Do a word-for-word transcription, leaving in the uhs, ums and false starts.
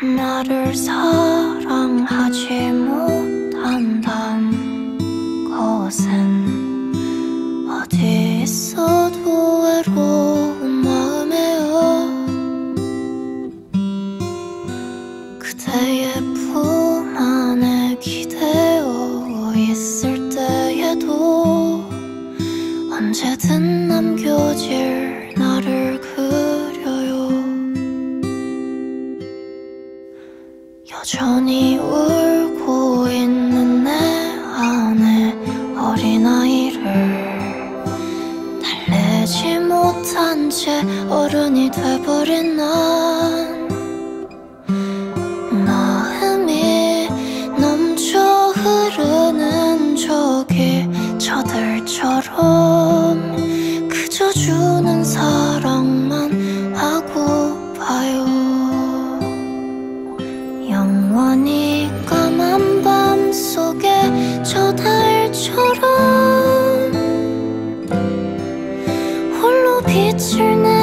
나를 사랑하지 못한단 것은 어디 있어도 외로운 마음에요. 그대의 품 안에 기대어 있을 때에도 언제든 남겨질 나를 여전히 울고 있는 내 안에 어린아이를 달래지 못한 채 어른이 돼버린 난 마음이 넘쳐 흐르는 저기 저들처럼 그저 주는 사랑만 하고 봐요. 영원히 까만 밤 속에 저 달처럼 홀로 빛을 내